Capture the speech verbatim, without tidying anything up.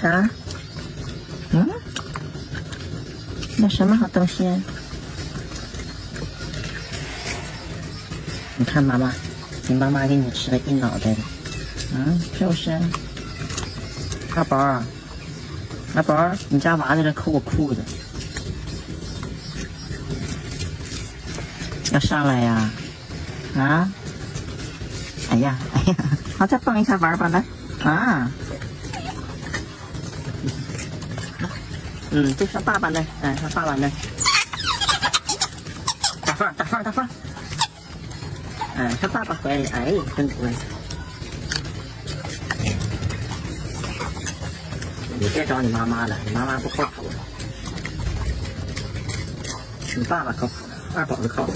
啥？嗯？那什么好东西？你看妈妈，你妈妈给你吃了一脑袋的。嗯，就是。阿宝，阿宝，你家娃在这抠我裤子，要上来呀？啊？哎呀，哎呀，好，再蹦一下玩吧，来。 啊，嗯，就上爸爸那，嗯、哎，上爸爸那，大放大放大放，嗯、哎，上爸爸怀里，哎，真乖。你别找你妈妈了，你妈妈不靠谱，你爸爸靠谱，二宝是靠谱。